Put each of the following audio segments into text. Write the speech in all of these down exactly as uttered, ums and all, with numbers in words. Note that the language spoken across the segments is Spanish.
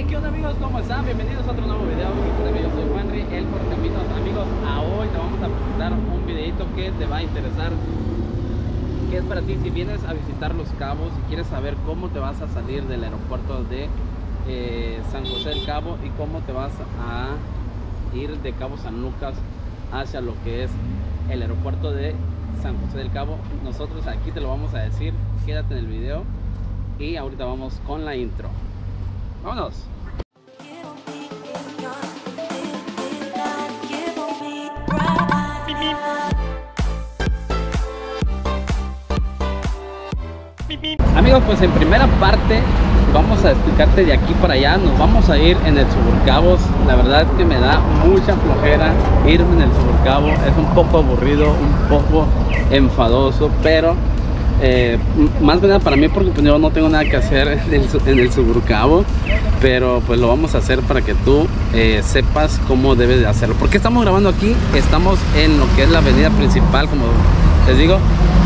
Hey, ¿qué onda amigos? ¿Cómo están? Bienvenidos a otro nuevo video. Yo soy Juanri, el Portaminos. Amigos, a hoy te vamos a presentar un videito que te va a interesar, que es para ti si vienes a visitar Los Cabos y quieres saber cómo te vas a salir del aeropuerto de eh, San José del Cabo y cómo te vas a ir de Cabo San Lucas hacia lo que es el aeropuerto de San José del Cabo. Nosotros aquí te lo vamos a decir, quédate en el video y ahorita vamos con la intro. ¡Vámonos! Amigos, pues en primera parte vamos a explicarte de aquí para allá. Nos vamos a ir en el Suburcabos. La verdad es que me da mucha flojera irme en el Suburcabo. Es un poco aburrido, un poco enfadoso, pero Eh, más que nada para mí, porque pues yo no tengo nada que hacer en el, en el Suburcabo, pero pues lo vamos a hacer para que tú eh, sepas cómo debes de hacerlo. Porque estamos grabando aquí, estamos en lo que es la avenida principal, como les digo.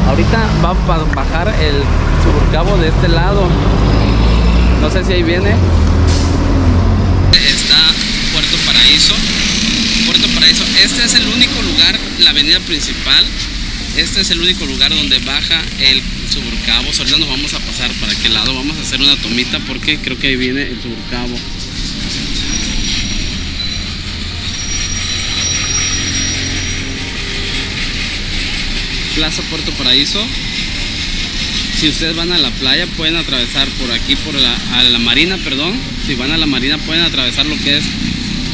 Ahorita va a bajar el Suburcabo de este lado, no sé si ahí viene. Está Puerto Paraíso, Puerto Paraíso, este es el único lugar, la avenida principal. Este es el único lugar donde baja el Suburcabo. Ahorita nos vamos a pasar para aquel lado. Vamos a hacer una tomita porque creo que ahí viene el Suburcabo. Plaza Puerto Paraíso. Si ustedes van a la playa pueden atravesar por aquí, por la, a la marina, perdón. Si van a la marina pueden atravesar lo que es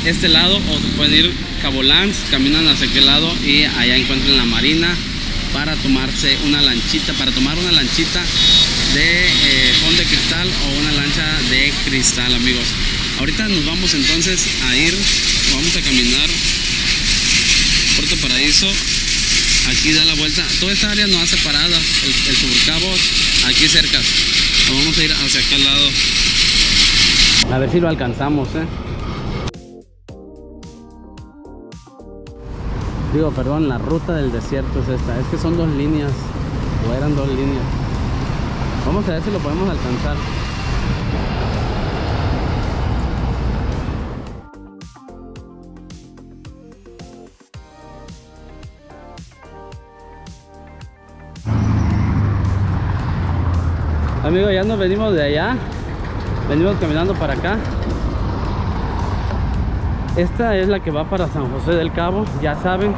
este lado o se pueden ir Cabo Lanz, caminan hacia aquel lado y allá encuentran la marina. Para tomarse una lanchita, para tomar una lanchita de eh, Home de Cristal o una lancha de cristal, amigos. Ahorita nos vamos entonces a ir, vamos a caminar Puerto Paraíso. Aquí da la vuelta, toda esta área nos hace parada el, el Suburcabo, aquí cerca. Nos vamos a ir hacia aquel lado, a ver si lo alcanzamos, eh. Digo, perdón, la ruta del desierto es esta. Es que son dos líneas, o eran dos líneas. Vamos a ver si lo podemos alcanzar. Amigos, ya nos venimos de allá. Venimos caminando para acá. Esta es la que va para San José del Cabo, ya saben.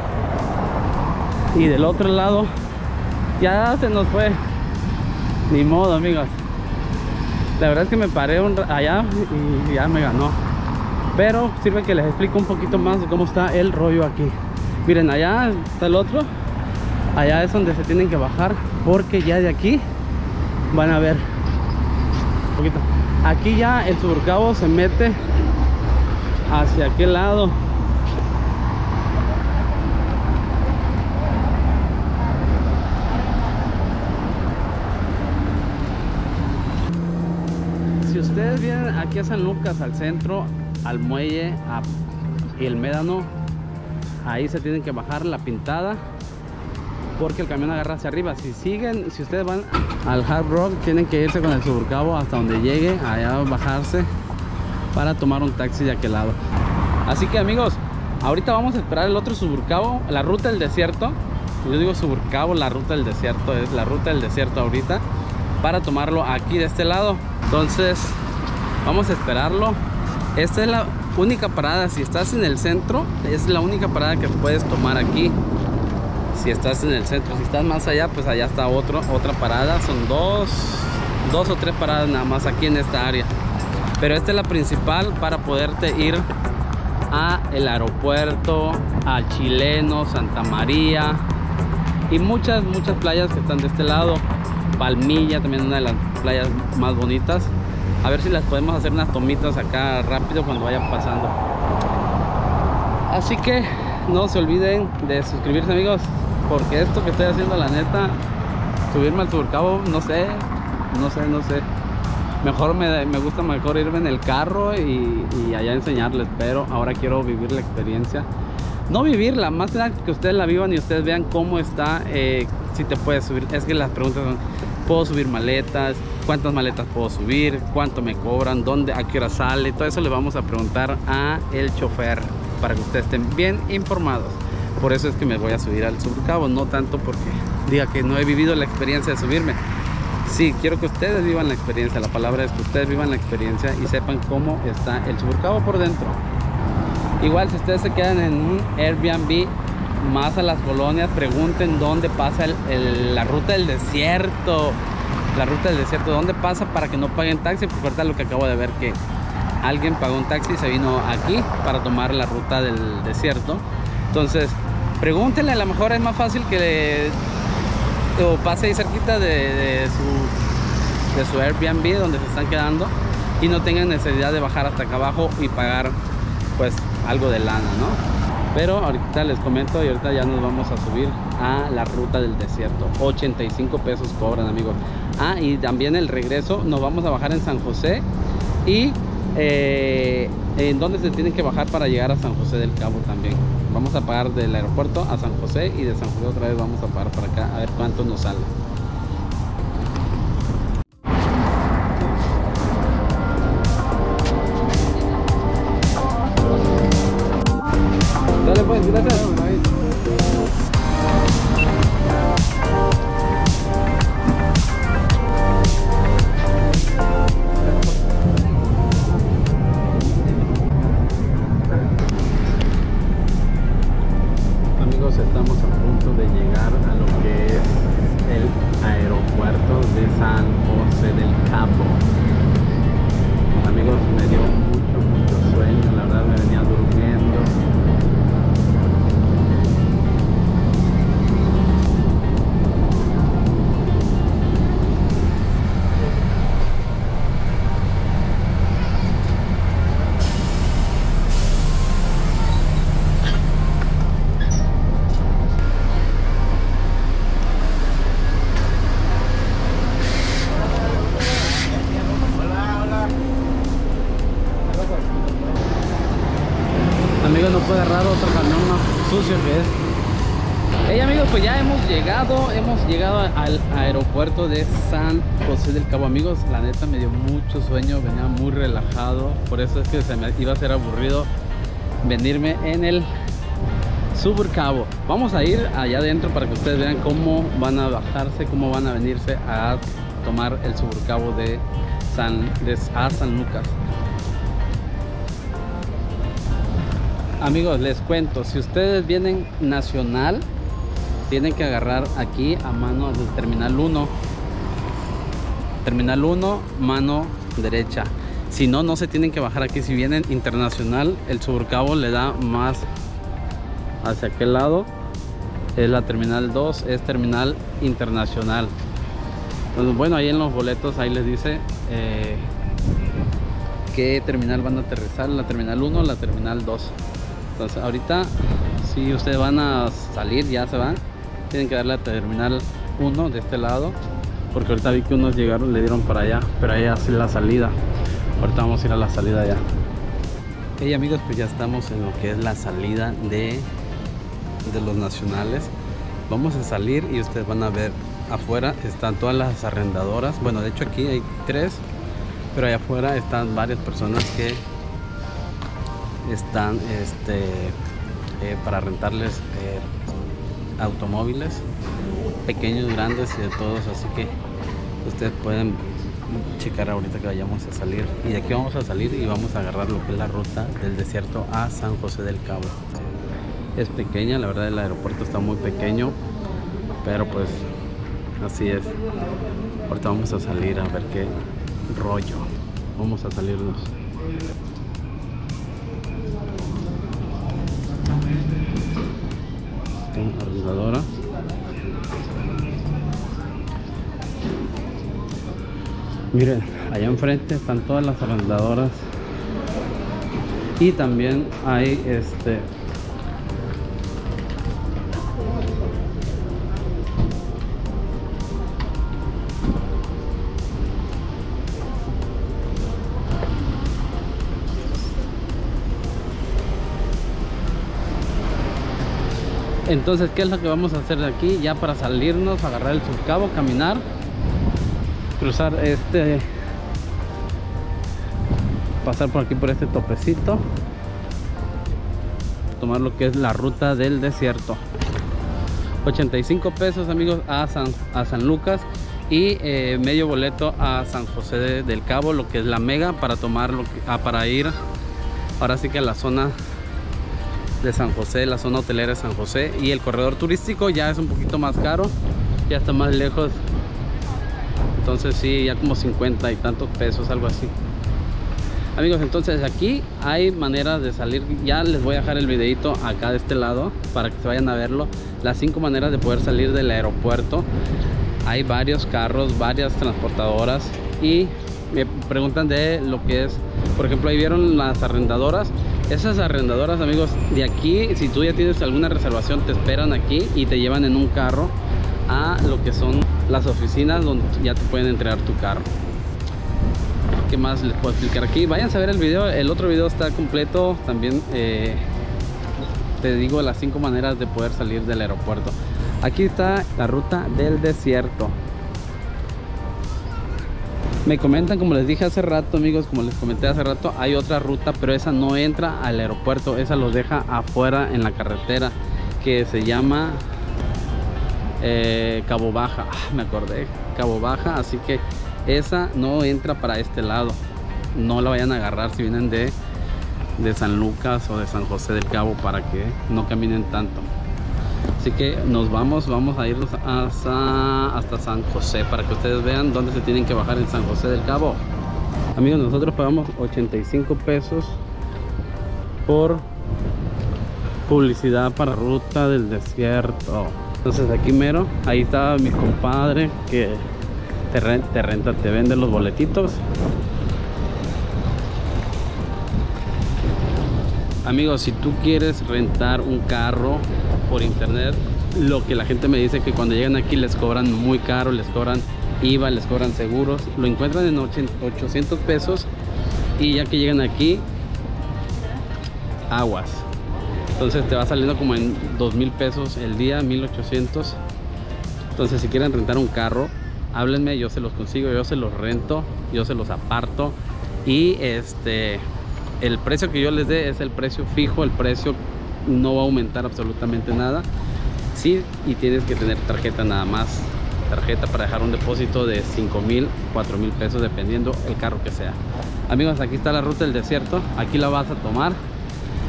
Y del otro lado ya se nos fue. Ni modo, amigos. La verdad es que me paré un allá y ya me ganó. Pero sirve que les explico un poquito más de cómo está el rollo aquí. Miren, allá está el otro. Allá es donde se tienen que bajar, porque ya de aquí van a ver un poquito. Aquí ya el Suburcabo se mete hacia aquel lado. Si ustedes vienen aquí a San Lucas, al centro, al muelle, a el Médano, ahí se tienen que bajar la pintada porque el camión agarra hacia arriba. Si siguen, si ustedes van al Hard Rock, tienen que irse con el Suburcabo hasta donde llegue, allá bajarse para tomar un taxi de aquel lado. Así que amigos, ahorita vamos a esperar el otro Suburcabo, la ruta del desierto. Yo digo Suburcabo, la ruta del desierto, es la ruta del desierto ahorita, para tomarlo aquí de este lado. Entonces vamos a esperarlo. Esta es la única parada, si estás en el centro, es la única parada que puedes tomar aquí. Si estás en el centro, si estás más allá, pues allá está otro, otra parada. Son dos, dos o tres paradas nada más aquí en esta área. Pero esta es la principal para poderte ir a el aeropuerto, al Chileno, Santa María y muchas, muchas playas que están de este lado. Palmilla también, una de las playas más bonitas. A ver si las podemos hacer unas tomitas acá rápido cuando vayan pasando. Así que no se olviden de suscribirse, amigos, porque esto que estoy haciendo, la neta, subirme al Suburcabo, no sé, no sé, no sé. Mejor me, me gusta mejor irme en el carro y, y allá enseñarles, pero ahora quiero vivir la experiencia. No vivirla, más que nada que ustedes la vivan y ustedes vean cómo está, eh, si te puedes subir. Es que las preguntas son, puedo subir maletas, cuántas maletas puedo subir, cuánto me cobran, dónde, a qué hora sale. Todo eso le vamos a preguntar a el chofer para que ustedes estén bien informados. Por eso es que me voy a subir al Suburcabos, no tanto porque diga que no he vivido la experiencia de subirme. Sí, quiero que ustedes vivan la experiencia. La palabra es que ustedes vivan la experiencia y sepan cómo está el Suburcabos por dentro. Igual si ustedes se quedan en un Airbnb más a las colonias, pregunten dónde pasa el, el, la ruta del desierto. La ruta del desierto, dónde pasa para que no paguen taxi, porque ahorita lo que acabo de ver que alguien pagó un taxi y se vino aquí para tomar la ruta del desierto. Entonces, pregúntenle, a lo mejor es más fácil que le, o pase ahí cerquita de, de, su, de su Airbnb donde se están quedando y no tengan necesidad de bajar hasta acá abajo y pagar pues algo de lana, ¿no? Pero ahorita les comento y ahorita ya nos vamos a subir a la ruta del desierto. ochenta y cinco pesos cobran, amigos. Ah, y también el regreso nos vamos a bajar en San José. Y eh, en donde se tienen que bajar para llegar a San José del Cabo también. Vamos a pagar del aeropuerto a San José y de San José otra vez vamos a pagar para acá. A ver cuánto nos sale. Dale pues, gracias. Amigos, estamos a punto de llegar a lo que es el aeropuerto de San José del Cabo. Amigos, me dio mucho, mucho sueño, la verdad me venía durmiendo. Al aeropuerto de San José del Cabo, amigos, la neta me dio mucho sueño, venía muy relajado, por eso es que se me iba a hacer aburrido venirme en el Suburcabo. Vamos a ir allá adentro para que ustedes vean cómo van a bajarse, cómo van a venirse a tomar el Suburcabo de San, de, a San Lucas. Amigos, les cuento, si ustedes vienen nacional, tienen que agarrar aquí a mano del terminal uno. Terminal uno, mano derecha. Si no, no se tienen que bajar aquí. Si vienen internacional, el Suburcabo le da más hacia aquel lado. Es la terminal dos, es terminal internacional. Entonces, bueno, ahí en los boletos, ahí les dice eh, qué terminal van a aterrizar. La terminal uno o la terminal dos. Entonces, ahorita, si ustedes van a salir, ya se van. Tienen que darle a terminal uno de este lado, porque ahorita vi que unos llegaron, le dieron para allá, pero allá es la salida. Ahorita vamos a ir a la salida ya. Hey amigos, pues ya estamos en lo que es la salida de, de los nacionales. Vamos a salir y ustedes van a ver afuera están todas las arrendadoras. Bueno, de hecho aquí hay tres, pero allá afuera están varias personas que están este, eh, para rentarles eh, automóviles pequeños, grandes y de todos, así que ustedes pueden checar ahorita que vayamos a salir. Y de aquí vamos a salir y vamos a agarrar lo que es la ruta del desierto a San José del Cabo. Es pequeña, la verdad el aeropuerto está muy pequeño, pero pues así es. Ahorita vamos a salir a ver qué rollo. Vamos a salirnos. Arrendadora. Miren, allá enfrente están todas las arrendadoras y también hay este entonces, ¿qué es lo que vamos a hacer de aquí? Ya para salirnos, agarrar el Suburcabo, caminar cruzar este, pasar por aquí por este topecito, tomar lo que es la ruta del desierto. ochenta y cinco pesos, amigos, a San, a San Lucas, y eh, medio boleto a San José de, del Cabo, lo que es la mega, para tomar lo que, ah, para ir ahora sí que a la zona de San José, la zona hotelera de San José, y el corredor turístico ya es un poquito más caro, ya está más lejos, entonces sí, ya como cincuenta y tantos pesos, algo así, amigos. Entonces aquí hay maneras de salir, ya les voy a dejar el videito acá de este lado para que se vayan a verlo, las cinco maneras de poder salir del aeropuerto. Hay varios carros, varias transportadoras, y me preguntan de lo que es, por ejemplo, ahí vieron las arrendadoras. Esas arrendadoras, amigos, de aquí, si tú ya tienes alguna reservación, te esperan aquí y te llevan en un carro a lo que son las oficinas donde ya te pueden entregar tu carro. ¿Qué más les puedo explicar aquí? Vayan a ver el video, el otro video está completo también. Eh, te digo las cinco maneras de poder salir del aeropuerto. Aquí está la ruta del desierto. Me comentan, como les dije hace rato, amigos, como les comenté hace rato, hay otra ruta, pero esa no entra al aeropuerto, esa los deja afuera en la carretera, que se llama eh, Cabo Baja. Ah, me acordé, Cabo Baja, así que esa no entra para este lado. No la vayan a agarrar si vienen de, de San Lucas o de San José del Cabo, para que no caminen tanto. Así que nos vamos, vamos a irnos hasta, hasta San José, para que ustedes vean dónde se tienen que bajar en San José del Cabo. Amigos, nosotros pagamos ochenta y cinco pesos por publicidad para Ruta del Desierto. Entonces aquí mero, ahí está mi compadre que te renta, te, renta, te vende los boletitos. Amigos, si tú quieres rentar un carro por internet, lo que la gente me dice que cuando llegan aquí les cobran muy caro, les cobran I V A, les cobran seguros, lo encuentran en ochocientos pesos, y ya que llegan aquí, aguas, entonces te va saliendo como en dos mil pesos el día, mil ochocientos. Entonces si quieren rentar un carro, háblenme, yo se los consigo, yo se los rento, yo se los aparto, y este, el precio que yo les dé es el precio fijo, el precio no va a aumentar absolutamente nada. Sí, y tienes que tener tarjeta, nada más tarjeta, para dejar un depósito de cinco mil, cuatro mil pesos, dependiendo el carro que sea. Amigos, aquí está la ruta del desierto, aquí la vas a tomar.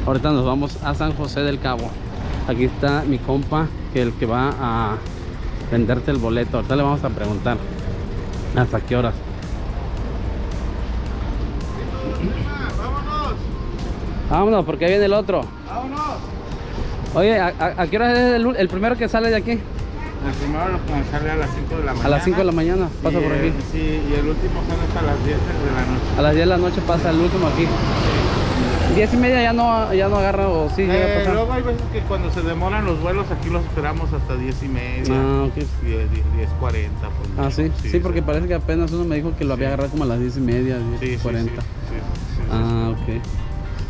Ahorita nos vamos a San José del Cabo. Aquí está mi compa, que el que va a venderte el boleto. Ahorita le vamos a preguntar hasta qué horas. Vámonos, vámonos, porque ahí viene el otro. Oye, ¿a, a, a qué hora es el, el primero que sale de aquí? El primero que sale a las cinco de la mañana. A las cinco de la mañana pasa por aquí. Sí, y el último sale hasta las diez de la noche. A las diez de la noche pasa el último aquí. diez y media ya no, ya no agarra, o sí eh, llega a pasar. Luego hay veces que cuando se demoran los vuelos aquí los esperamos hasta diez y media. Ah, ok. diez cuarenta. Ah, sí. Sí, sí, porque parece que apenas uno me dijo que lo había agarrado como a las diez y media, diez cuarenta. Sí, sí, sí, sí, sí, sí. Ah, ok.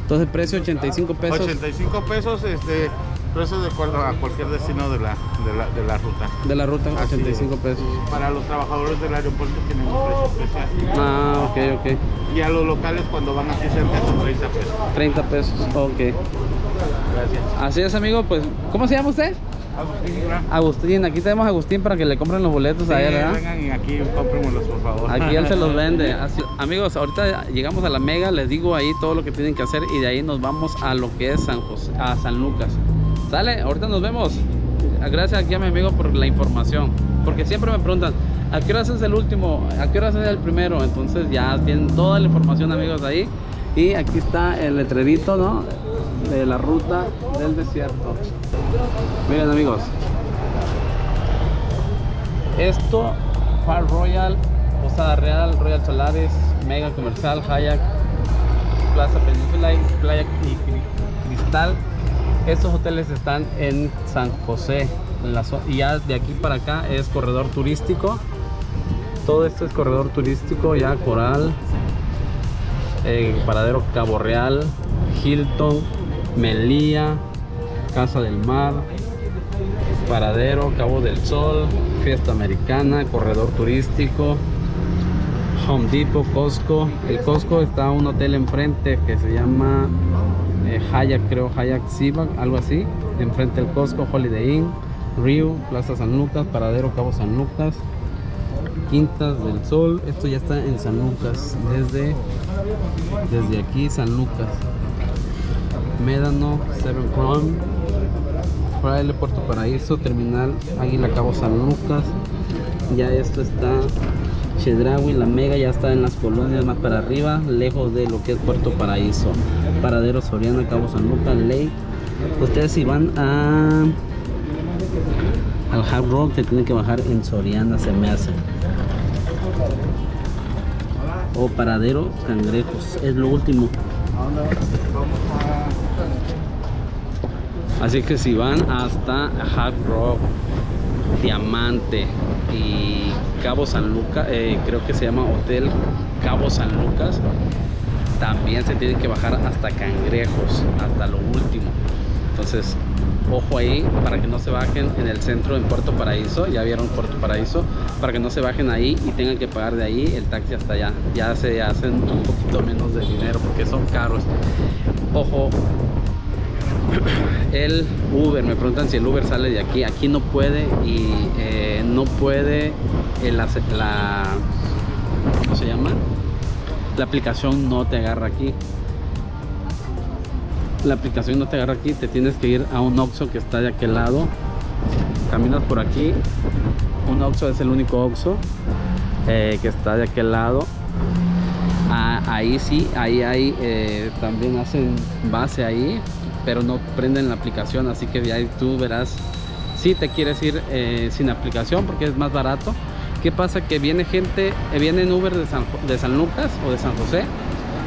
Entonces precio ochenta y cinco pesos. ochenta y cinco pesos, este, precio de acuerdo a cualquier destino de la, de la, de la ruta. De la ruta, así ochenta y cinco pesos. Es. Para los trabajadores del aeropuerto tenemos precios especiales. Ah, ok, ok. Y a los locales cuando van aquí cerca son treinta pesos. treinta pesos, ok. Gracias. Así es, amigo, pues, ¿cómo se llama usted? Agustín, Agustín, aquí tenemos a Agustín para que le compren los boletos, sí, a él, ¿verdad? Vengan y aquí cómprenlos, por favor. Aquí él se los vende. Así, amigos, ahorita llegamos a la mega, les digo ahí todo lo que tienen que hacer, y de ahí nos vamos a lo que es San José, a San Lucas. Sale, ahorita nos vemos. Gracias aquí a mi amigo por la información, porque siempre me preguntan, ¿a qué hora es el último? ¿A qué hora es el primero? Entonces ya tienen toda la información, amigos, ahí. Y aquí está el letrerito, ¿no?, de la ruta del desierto. Miren, amigos, esto, Park Royal, Posada Real, Royal Solares, Mega Comercial, Hayak, Plaza Peninsula y Playa Cristal. Estos hoteles están en San José, en la zona, y ya de aquí para acá es corredor turístico. Todo esto es corredor turístico, ya Coral, eh, Paradero Cabo Real, Hilton, Melía, Casa del Mar, Paradero Cabo del Sol, Fiesta Americana, corredor turístico, Home Depot, Costco. El Costco está un hotel enfrente que se llama eh, Hayak, creo, Hayak Siba, algo así. Enfrente el Costco, Holiday Inn Rio, Plaza San Lucas, Paradero Cabo San Lucas, Quintas del Sol. Esto ya está en San Lucas, desde, desde aquí San Lucas. Médano, Seven Corn Fraile, Puerto Paraíso, Terminal Águila Cabo San Lucas. Ya esto está Chedraui, La Mega, ya está en las colonias más para arriba, lejos de lo que es Puerto Paraíso. Paradero Soriana Cabo San Lucas, Ley. Ustedes si van a al Hard Rock te tienen que bajar en Soriana, se me hace, o Paradero Cangrejos, es lo último. Así que si van hasta Hard Rock, Diamante y Cabo San Lucas, eh, creo que se llama Hotel Cabo San Lucas, también se tienen que bajar hasta Cangrejos, hasta lo último. Entonces ojo ahí para que no se bajen en el centro, en Puerto Paraíso. Ya vieron Puerto Paraíso, para que no se bajen ahí y tengan que pagar de ahí el taxi hasta allá. Ya se hacen un poquito menos de dinero porque son caros. Ojo, el Uber, me preguntan si el Uber sale de aquí. Aquí no puede, y eh, no puede el, la, la, ¿cómo se llama? La aplicación no te agarra aquí. La aplicación no te agarra aquí, te tienes que ir a un Oxxo que está de aquel lado. Caminas por aquí, un Oxxo, es el único Oxxo eh, que está de aquel lado. Ah, ahí sí, ahí hay, eh, también hacen base ahí, pero no prenden la aplicación, así que ahí tú verás si te quieres ir eh, sin aplicación porque es más barato. ¿Qué pasa? Que viene gente, eh, vienen Uber de San, de San Lucas o de San José,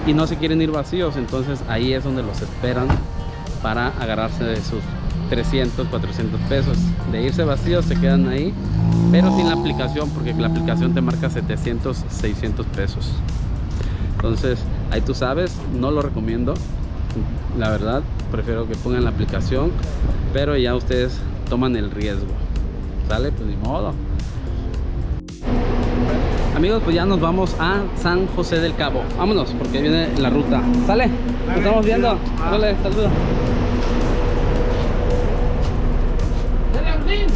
y no se quieren ir vacíos, entonces ahí es donde los esperan para agarrarse de sus trescientos, cuatrocientos pesos. De irse vacíos se quedan ahí, pero sin la aplicación, porque la aplicación te marca setecientos, seiscientos pesos. Entonces ahí tú sabes, no lo recomiendo, la verdad, prefiero que pongan la aplicación, pero ya ustedes toman el riesgo. ¿Sale? Pues ni modo. Amigos, pues ya nos vamos a San José del Cabo. Vámonos, porque viene la ruta. ¿Sale? Nos estamos viendo. Dale, saludos. Dale, Agustín.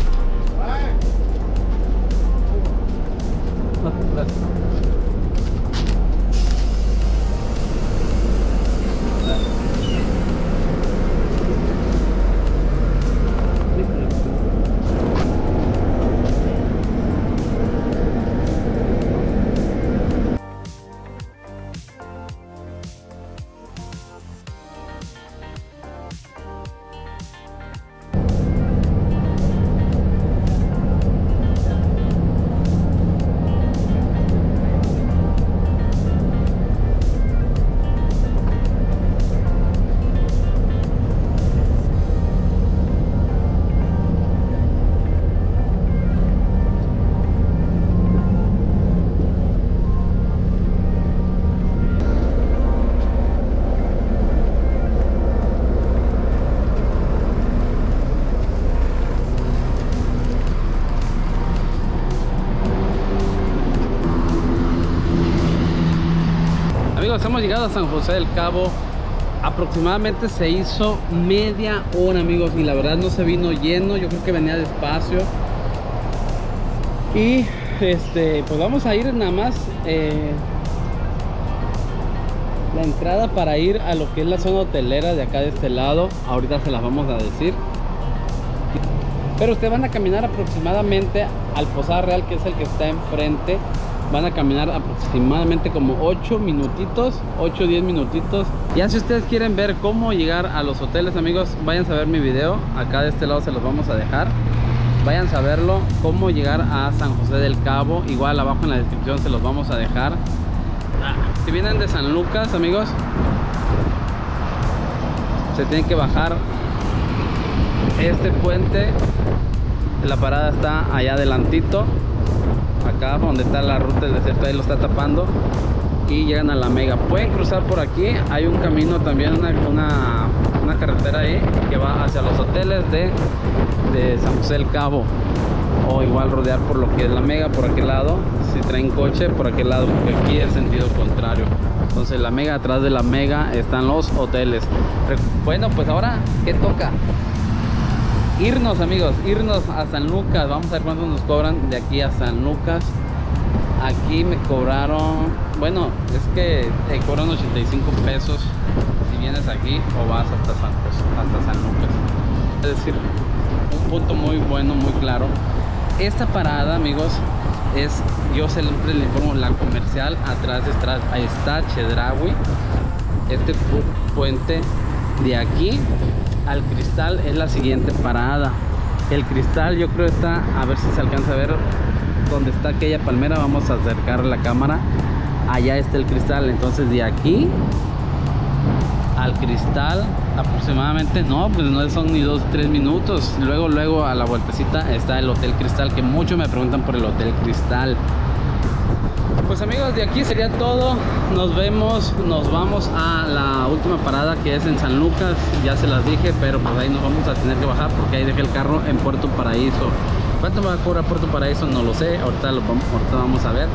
Hemos llegado a San José del Cabo. Aproximadamente se hizo media hora, amigos, y la verdad no se vino lleno, yo creo que venía despacio. Y este, pues vamos a ir nada más eh, la entrada para ir a lo que es la zona hotelera de acá de este lado. Ahorita se las vamos a decir, pero ustedes van a caminar aproximadamente al Posada Real, que es el que está enfrente. Van a caminar aproximadamente como ocho minutitos, ocho o diez minutitos. Ya si ustedes quieren ver cómo llegar a los hoteles, amigos, vayan a ver mi video. Acá de este lado se los vamos a dejar. Vayan a verlo, cómo llegar a San José del Cabo. Igual abajo en la descripción se los vamos a dejar. Si vienen de San Lucas, amigos, se tienen que bajar este puente. La parada está allá adelantito, acá donde está la ruta del desierto, ahí lo está tapando, aquí llegan a la Mega. Pueden cruzar por aquí, hay un camino también, una, una, una carretera ahí que va hacia los hoteles de, de San José del Cabo, o igual rodear por lo que es la Mega, por aquel lado, si traen coche por aquel lado, porque aquí es sentido contrario. Entonces la Mega, atrás de la Mega están los hoteles. Bueno, pues ahora, ¿qué toca? Irnos, amigos, irnos a San Lucas. Vamos a ver cuánto nos cobran de aquí a San Lucas. Aquí me cobraron, bueno, es que te cobran ochenta y cinco pesos si vienes aquí o vas hasta San, pues, hasta San Lucas. Es decir, un punto muy bueno, muy claro. Esta parada, amigos, es, yo siempre le informo, la comercial. Atrás, atrás, ahí está Chedraui. Este pu puente de aquí al Cristal es la siguiente parada. El Cristal, yo creo está, a ver si se alcanza a ver donde está aquella palmera. Vamos a acercar la cámara. Allá está el Cristal. Entonces de aquí al Cristal aproximadamente, no, pues no son ni dos, tres minutos. Luego, luego a la vueltecita está el Hotel Cristal, que muchos me preguntan por el Hotel Cristal. Pues amigos, de aquí sería todo. Nos vemos, nos vamos a la última parada que es en San Lucas. Ya se las dije, pero pues ahí nos vamos a tener que bajar porque ahí dejé el carro en Puerto Paraíso. ¿Cuánto me va a cobrar Puerto Paraíso? No lo sé, ahorita lo vamos, ahorita vamos a ver.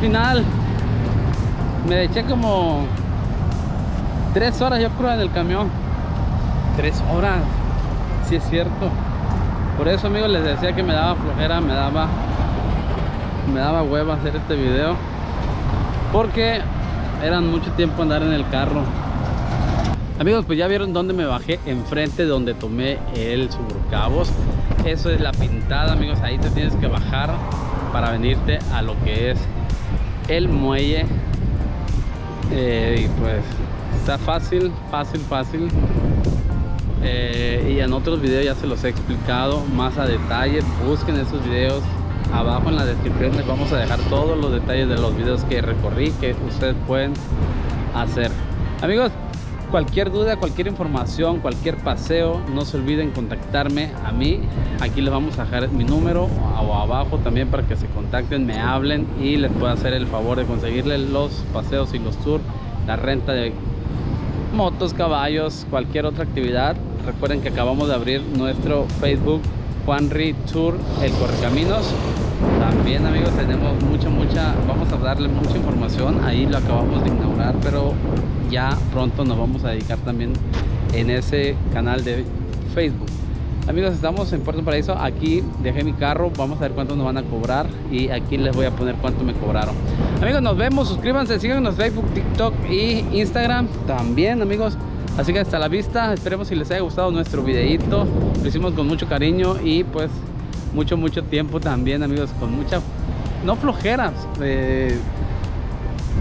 Final me eché como tres horas, yo creo, en el camión. Tres horas, si sí es cierto. Por eso, amigos, les decía que me daba flojera, me daba me daba hueva hacer este video, porque eran mucho tiempo andar en el carro. Amigos, pues ya vieron dónde me bajé, enfrente donde tomé el Suburcabos. Eso es la pintada, amigos. Ahí te tienes que bajar para venirte a lo que es el muelle. Eh, y pues está fácil, fácil, fácil. Eh, y en otros videos ya se los he explicado más a detalle. Busquen esos videos, abajo en la descripción les vamos a dejar todos los detalles de los videos que recorrí, que ustedes pueden hacer. Amigos, cualquier duda, cualquier información, cualquier paseo, no se olviden contactarme a mí. Aquí les vamos a dejar mi número o abajo también para que se contacten, me hablen y les pueda hacer el favor de conseguirles los paseos y los tours, la renta de motos, caballos, cualquier otra actividad. Recuerden que acabamos de abrir nuestro Facebook, Juanri Tour El Correcaminos. También, amigos, tenemos mucha, mucha, vamos a darle mucha información. Ahí lo acabamos de inaugurar, pero ya pronto nos vamos a dedicar también en ese canal de Facebook. Amigos, estamos en Puerto Paraíso. Aquí dejé mi carro, vamos a ver cuánto nos van a cobrar y aquí les voy a poner cuánto me cobraron. Amigos, nos vemos, suscríbanse, síganos en Facebook, TikTok y Instagram también, amigos. Así que hasta la vista, esperemos si les haya gustado nuestro videito. Lo hicimos con mucho cariño y pues mucho, mucho tiempo también, amigos, con mucha, no flojeras, eh,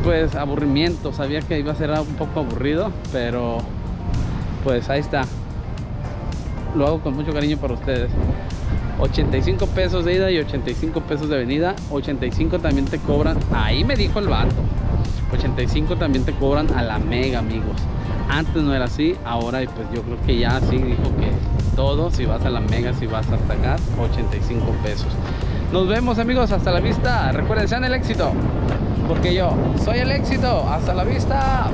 pues aburrimiento. Sabía que iba a ser un poco aburrido, pero pues ahí está, lo hago con mucho cariño para ustedes. Ochenta y cinco pesos de ida y ochenta y cinco pesos de venida. Ochenta y cinco también te cobran, ahí me dijo el vato, ochenta y cinco también te cobran a la Mega, amigos. Antes no era así, ahora pues yo creo que ya sí dijo que todo, si vas a la Mega, si vas hasta acá, ochenta y cinco pesos. Nos vemos, amigos, hasta la vista. Recuerden, sean el éxito, porque yo soy el éxito. Hasta la vista.